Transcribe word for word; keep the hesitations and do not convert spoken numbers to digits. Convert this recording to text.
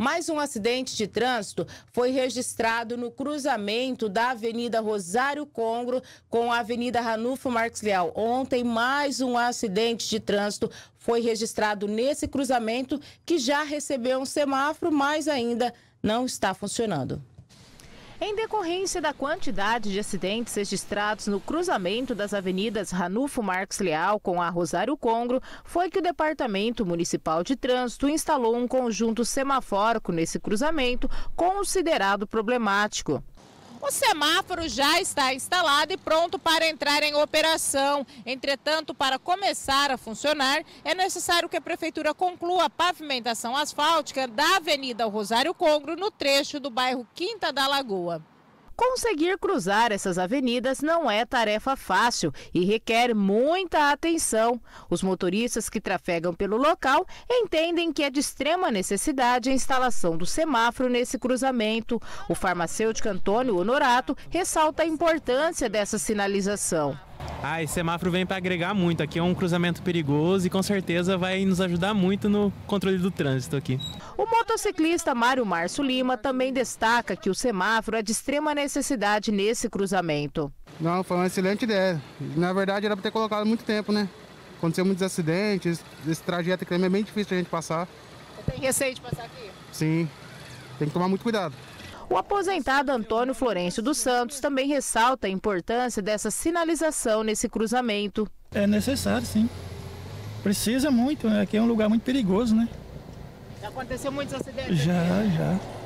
Mais um acidente de trânsito foi registrado no cruzamento da Avenida Rosário Congro com a Avenida Ranulpho Marques Leal. Ontem, mais um acidente de trânsito foi registrado nesse cruzamento, que já recebeu um semáforo, mas ainda não está funcionando. Em decorrência da quantidade de acidentes registrados no cruzamento das avenidas Ranulpho Marques Leal com a Rosário Congro, foi que o Departamento Municipal de Trânsito instalou um conjunto semafórico nesse cruzamento, considerado problemático. O semáforo já está instalado e pronto para entrar em operação. Entretanto, para começar a funcionar, é necessário que a Prefeitura conclua a pavimentação asfáltica da Avenida Rosário Congro, no trecho do bairro Quinta da Lagoa. Conseguir cruzar essas avenidas não é tarefa fácil e requer muita atenção. Os motoristas que trafegam pelo local entendem que é de extrema necessidade a instalação do semáforo nesse cruzamento. O farmacêutico Antônio Honorato ressalta a importância dessa sinalização. Ah, esse semáforo vem para agregar muito. Aqui é um cruzamento perigoso e com certeza vai nos ajudar muito no controle do trânsito aqui. O motociclista Mário Márcio Lima também destaca que o semáforo é de extrema necessidade nesse cruzamento. Não, foi uma excelente ideia. Na verdade era para ter colocado muito tempo, né? Aconteceu muitos acidentes, esse trajeto aqui é bem difícil a gente passar. Você tem receio de passar aqui? Sim, tem que tomar muito cuidado. O aposentado Antônio Florencio dos Santos também ressalta a importância dessa sinalização nesse cruzamento. É necessário, sim. Precisa muito, né? Aqui é um lugar muito perigoso, né? Já aconteceu muitos acidentes? Já, aqui, né? já.